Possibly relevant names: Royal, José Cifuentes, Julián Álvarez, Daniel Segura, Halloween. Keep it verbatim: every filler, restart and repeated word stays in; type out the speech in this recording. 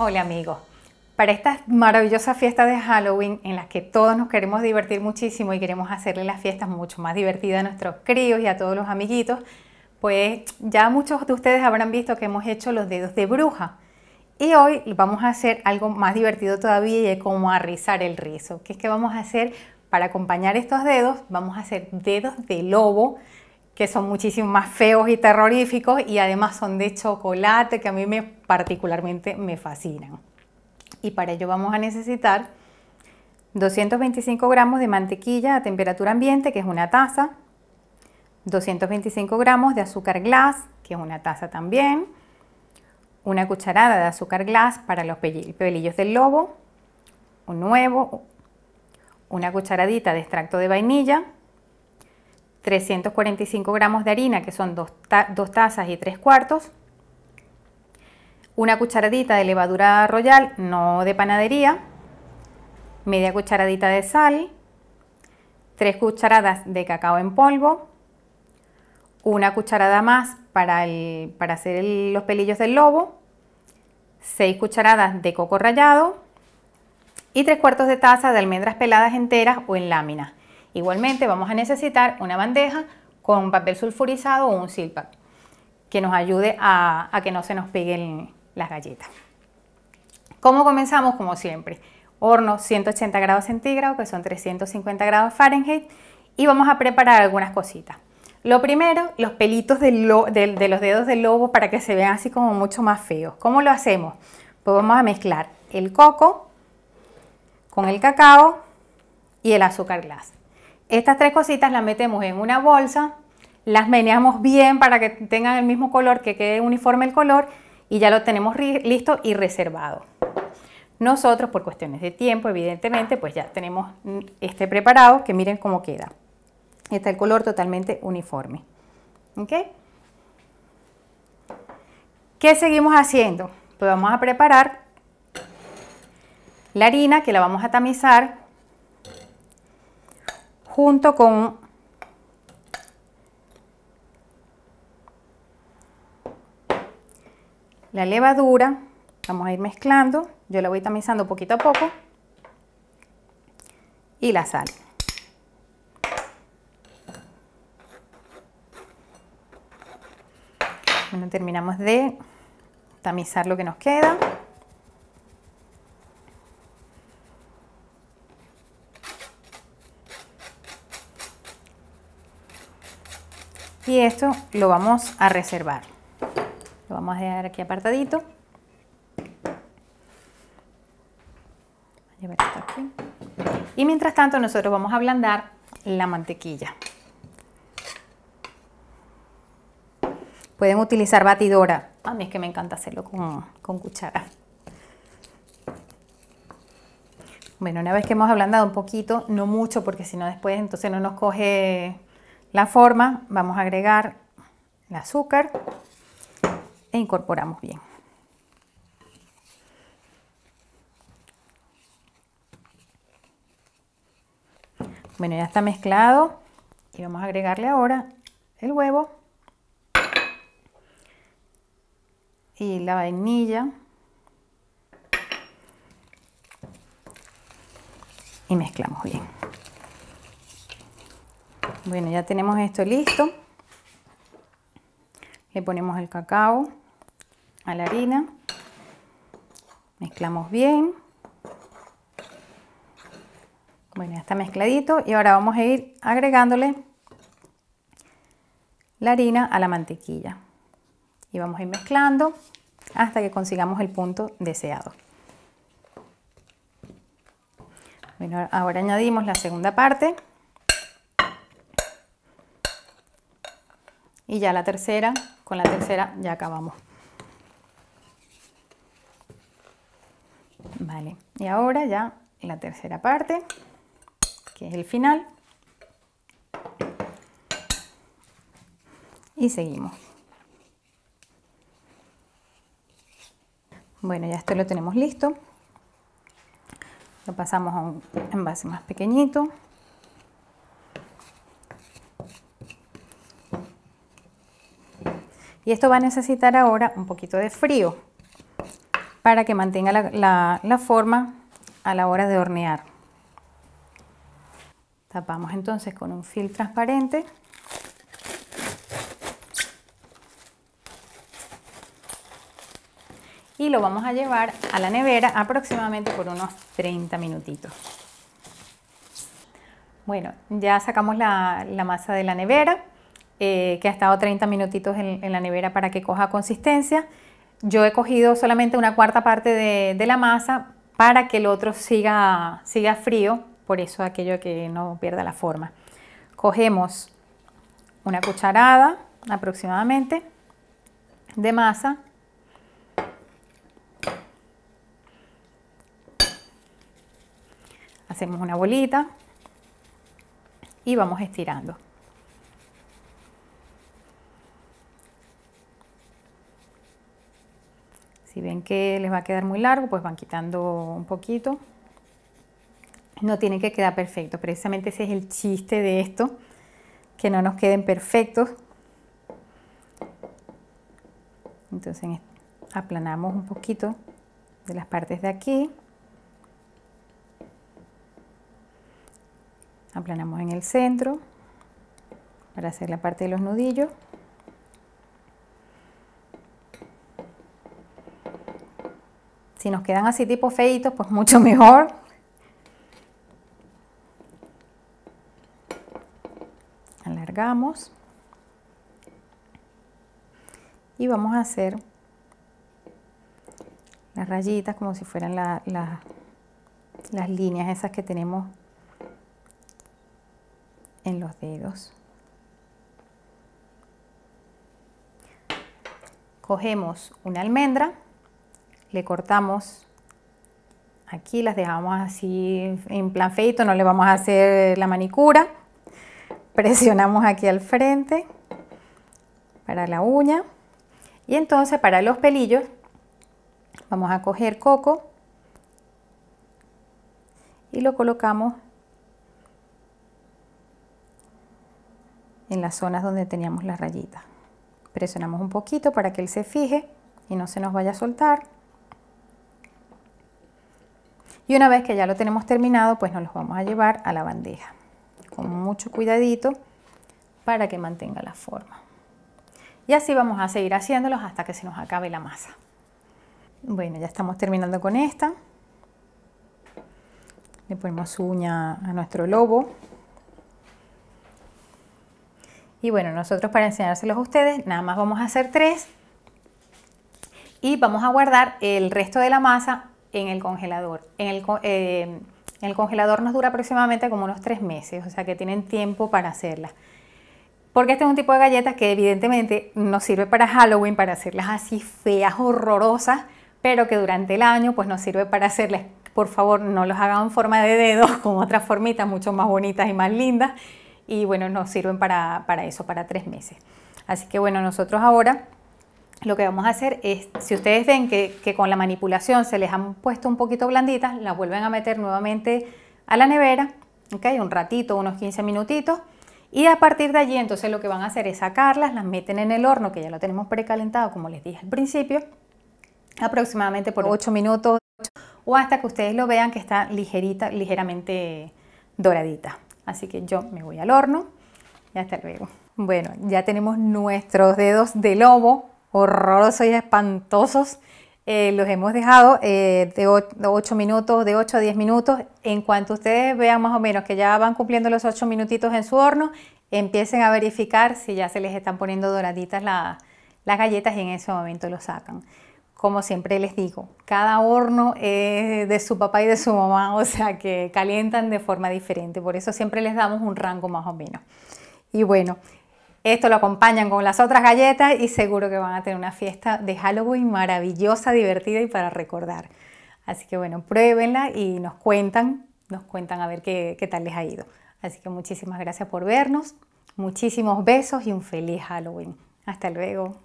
Hola amigos, para estas maravillosas fiestas de Halloween en las que todos nos queremos divertir muchísimo y queremos hacerle las fiestas mucho más divertidas a nuestros críos y a todos los amiguitos, pues ya muchos de ustedes habrán visto que hemos hecho los dedos de bruja y hoy vamos a hacer algo más divertido todavía y es como a rizar el rizo, que es que vamos a hacer, para acompañar estos dedos, vamos a hacer dedos de lobo, que son muchísimo más feos y terroríficos y además son de chocolate, que a mí me, particularmente me fascinan. Y para ello vamos a necesitar doscientos veinticinco gramos de mantequilla a temperatura ambiente, que es una taza, doscientos veinticinco gramos de azúcar glass, que es una taza también, una cucharada de azúcar glass para los pelillos del lobo, un huevo, una cucharadita de extracto de vainilla, trescientos cuarenta y cinco gramos de harina, que son dos, ta dos tazas y tres cuartos, una cucharadita de levadura Royal, no de panadería, media cucharadita de sal, tres cucharadas de cacao en polvo, una cucharada más para, el, para hacer el, los pelillos del lobo, seis cucharadas de coco rallado y tres cuartos de taza de almendras peladas enteras o en láminas. Igualmente vamos a necesitar una bandeja con papel sulfurizado o un Seal Pack que nos ayude a, a que no se nos peguen las galletas. ¿Cómo comenzamos? Como siempre, horno ciento ochenta grados centígrados, que son trescientos cincuenta grados Fahrenheit, y vamos a preparar algunas cositas. Lo primero, los pelitos de, lo, de, de los dedos del lobo para que se vean así como mucho más feos. ¿Cómo lo hacemos? Pues vamos a mezclar el coco con el cacao y el azúcar glass. Estas tres cositas las metemos en una bolsa, las meneamos bien para que tengan el mismo color, que quede uniforme el color, y ya lo tenemos listo y reservado. Nosotros, por cuestiones de tiempo, evidentemente, pues ya tenemos este preparado, que miren cómo queda. Está el color totalmente uniforme. ¿Ok? ¿Qué seguimos haciendo? Pues vamos a preparar la harina, que la vamos a tamizar junto con la levadura. Vamos a ir mezclando, yo la voy tamizando poquito a poco, y la sal. Bueno, terminamos de tamizar lo que nos queda. Y esto lo vamos a reservar. Lo vamos a dejar aquí apartadito. Llevar esto aquí. Y mientras tanto nosotros vamos a ablandar la mantequilla. Pueden utilizar batidora. A mí es que me encanta hacerlo con, con cuchara. Bueno, una vez que hemos ablandado un poquito, no mucho, porque si no después entonces no nos coge la forma, vamos a agregar el azúcar e incorporamos bien. Bueno, ya está mezclado y vamos a agregarle ahora el huevo y la vainilla y mezclamos bien. Bueno, ya tenemos esto listo, le ponemos el cacao a la harina, mezclamos bien, bueno, ya está mezcladito y ahora vamos a ir agregándole la harina a la mantequilla y vamos a ir mezclando hasta que consigamos el punto deseado. Bueno, ahora añadimos la segunda parte. Y ya la tercera, con la tercera ya acabamos. Vale, y ahora ya la tercera parte, que es el final. Y seguimos. Bueno, ya esto lo tenemos listo. Lo pasamos a un envase más pequeñito. Y esto va a necesitar ahora un poquito de frío. para que mantenga la, la, la forma a la hora de hornear. Tapamos entonces con un film transparente. Y lo vamos a llevar a la nevera aproximadamente por unos treinta minutitos. Bueno, ya sacamos la, la masa de la nevera, eh, que ha estado treinta minutitos en, en la nevera para que coja consistencia. Yo he cogido solamente una cuarta parte de, de la masa para que el otro siga, siga frío, por eso aquello que no pierda la forma. Cogemos una cucharada aproximadamente de masa. Hacemos una bolita y vamos estirando. Si ven que les va a quedar muy largo, pues van quitando un poquito. No tiene que quedar perfecto, precisamente ese es el chiste de esto, que no nos queden perfectos. Entonces aplanamos un poquito de las partes de aquí. Aplanamos en el centro para hacer la parte de los nudillos. Si nos quedan así tipo feitos, pues mucho mejor. Alargamos. Y vamos a hacer las rayitas como si fueran la, la, las líneas esas que tenemos en los dedos. Cogemos una almendra, le cortamos aquí, las dejamos así en plan feito, no le vamos a hacer la manicura. Presionamos aquí al frente para la uña y entonces para los pelillos vamos a coger coco y lo colocamos en las zonas donde teníamos las rayitas. Presionamos un poquito para que él se fije y no se nos vaya a soltar. Y una vez que ya lo tenemos terminado, pues nos los vamos a llevar a la bandeja. Con mucho cuidadito para que mantenga la forma. Y así vamos a seguir haciéndolos hasta que se nos acabe la masa. Bueno, ya estamos terminando con esta. Le ponemos su uña a nuestro lobo. Y bueno, nosotros para enseñárselos a ustedes, nada más vamos a hacer tres y vamos a guardar el resto de la masa en el congelador. En el, eh, en el congelador nos dura aproximadamente como unos tres meses, o sea que tienen tiempo para hacerlas. Porque este es un tipo de galletas que evidentemente nos sirve para Halloween, para hacerlas así feas, horrorosas, pero que durante el año pues nos sirve para hacerlas. Por favor, no los hagan en forma de dedos, con otras formitas mucho más bonitas y más lindas. Y bueno, nos sirven para, para eso, para tres meses. Así que bueno, nosotros ahora lo que vamos a hacer es, si ustedes ven que, que con la manipulación se les han puesto un poquito blanditas, las vuelven a meter nuevamente a la nevera, ¿ok? Un ratito, unos quince minutitos. Y a partir de allí, entonces lo que van a hacer es sacarlas, las meten en el horno, que ya lo tenemos precalentado, como les dije al principio, aproximadamente por ocho minutos o hasta que ustedes lo vean que está ligerita, ligeramente doradita. Así que yo me voy al horno y hasta luego. Bueno, ya tenemos nuestros dedos de lobo, horrorosos y espantosos. Eh, los hemos dejado eh, de ocho minutos, de ocho a diez minutos. En cuanto ustedes vean más o menos que ya van cumpliendo los ocho minutitos en su horno, empiecen a verificar si ya se les están poniendo doraditas la, las galletas y en ese momento lo sacan. Como siempre les digo, cada horno es de su papá y de su mamá, o sea que calientan de forma diferente, por eso siempre les damos un rango más o menos. Y bueno, esto lo acompañan con las otras galletas y seguro que van a tener una fiesta de Halloween maravillosa, divertida y para recordar. Así que bueno, pruébenla y nos cuentan, nos cuentan a ver qué, qué tal les ha ido. Así que muchísimas gracias por vernos, muchísimos besos y un feliz Halloween. Hasta luego.